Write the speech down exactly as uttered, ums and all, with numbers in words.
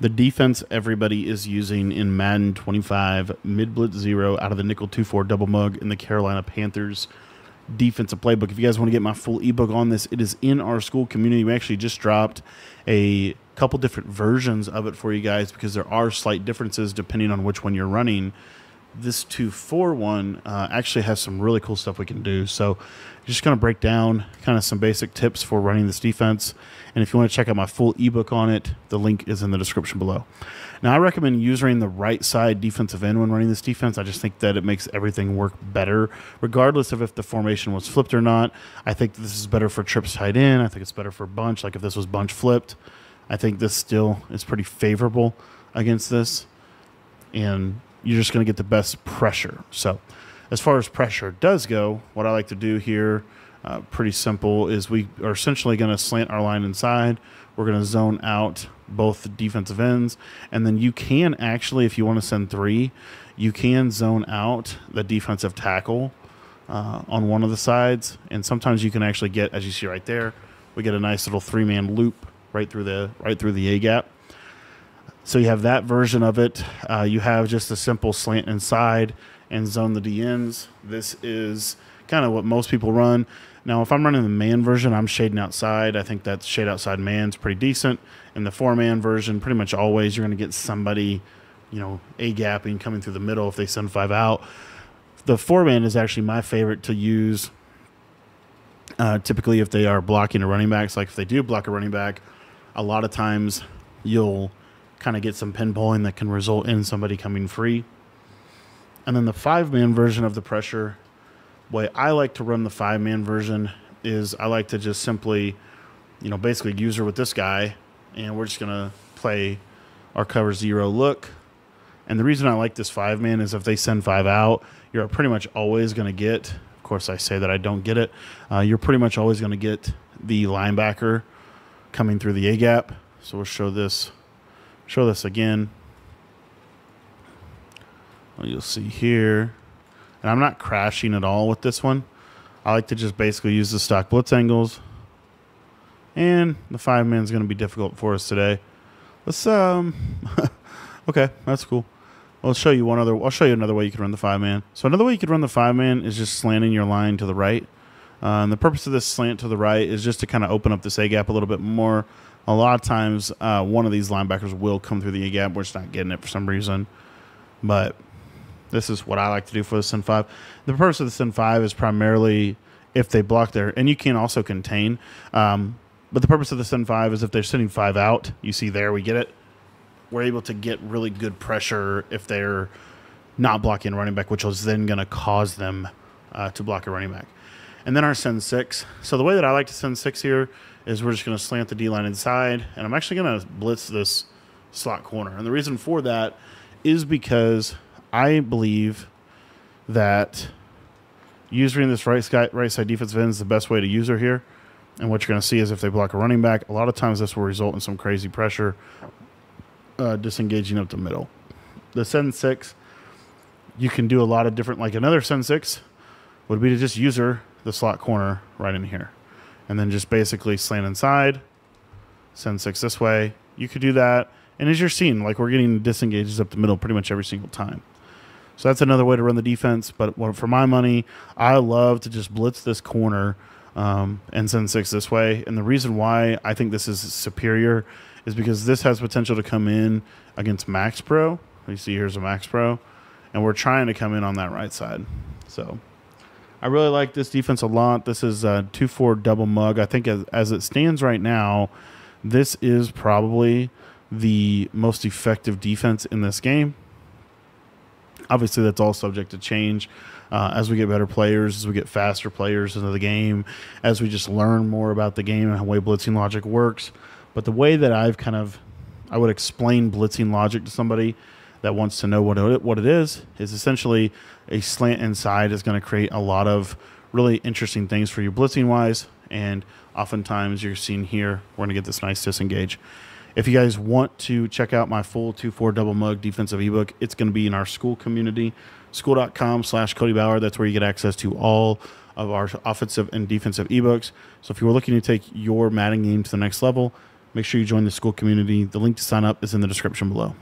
The defense everybody is using in Madden twenty-five, mid blitz zero out of the nickel two four double mug in the Carolina Panthers defensive playbook. If you guys want to get my full ebook on this, it is in our school community. We actually just dropped a couple different versions of it for you guys because there are slight differences depending on which one you're running. This two four one uh, actually has some really cool stuff we can do. So just going to break down kind of some basic tips for running this defense. And if you want to check out my full ebook on it, the link is in the description below. Now, I recommend using the right side defensive end when running this defense. I just think that it makes everything work better, regardless of if the formation was flipped or not. I think this is better for trips tight end. I think it's better for bunch. Like if this was bunch flipped, I think this still is pretty favorable against this. And you're just going to get the best pressure. So as far as pressure does go, what I like to do here, uh, pretty simple, is we are essentially going to slant our line inside. We're going to zone out both the defensive ends. And then you can actually, if you want to send three, you can zone out the defensive tackle uh, on one of the sides. And sometimes you can actually get, as you see right there, we get a nice little three-man loop right through the right through the A-gap. So you have that version of it. Uh, you have just a simple slant inside and zone the D Ns. This is kind of what most people run. Now, if I'm running the man version, I'm shading outside. I think that shade outside man's pretty decent. In the four-man version, pretty much always you're going to get somebody, you know, A-gapping coming through the middle if they send five out. The four-man is actually my favorite to use uh, typically if they are blocking a running back. So like if they do block a running back, a lot of times you'll kind of get some pinballing that can result in somebody coming free. And then the five-man version of the pressure, way I like to run the five-man version is I like to just simply, you know, basically use her with this guy, and we're just going to play our cover zero look. And the reason I like this five-man is if they send five out, you're pretty much always going to get, of course I say that I don't get it, uh, you're pretty much always going to get the linebacker coming through the A-gap. So we'll show this. Show this again. Well, you'll see here. And I'm not crashing at all with this one. I like to just basically use the stock blitz angles. And the five man is going to be difficult for us today. Let's, um, okay, that's cool. I'll show you one other, I'll show you another way you can run the five man. So, another way you could run the five man is just slanting your line to the right. Uh, and the purpose of this slant to the right is just to kind of open up this A-gap a little bit more. A lot of times, uh, one of these linebackers will come through the A-gap. We're just not getting it for some reason. But this is what I like to do for the send five. The purpose of the send five is primarily if they block there. And you can also contain. Um, but the purpose of the send five is if they're sending five out, you see there, we get it. We're able to get really good pressure if they're not blocking a running back, which is then going to cause them uh, to block a running back. And then our send six. So the way that I like to send six here is we're just going to slant the D-line inside, and I'm actually going to blitz this slot corner. And the reason for that is because I believe that using this right side, right side defensive end is the best way to use her here. And what you're going to see is if they block a running back, a lot of times this will result in some crazy pressure uh, disengaging up the middle. The send six, you can do a lot of different, like another send six would be to just use her the slot corner right in here, and then just basically slant inside, send six this way. You could do that, and as you're seeing, like we're getting disengages up the middle pretty much every single time. So that's another way to run the defense. But for my money, I love to just blitz this corner um, and send six this way. And the reason why I think this is superior is because this has potential to come in against Max Pro. You see, here's a Max Pro, and we're trying to come in on that right side. So I really like this defense a lot. This is a two four double mug. I think as, as it stands right now, this is probably the most effective defense in this game. Obviously, that's all subject to change uh, as we get better players, as we get faster players into the game, as we just learn more about the game and how way blitzing logic works. But the way that I've kind of, I would explain blitzing logic to somebody that wants to know what it, what it is, is essentially a slant inside is going to create a lot of really interesting things for you blitzing-wise, and oftentimes you're seeing here, we're going to get this nice disengage. If you guys want to check out my full two four double mug defensive ebook, it's going to be in our school community, school.com slash Cody Ballard. That's where you get access to all of our offensive and defensive ebooks. So if you were looking to take your Madden game to the next level, Make sure you join the school community. The link to sign up is in the description below.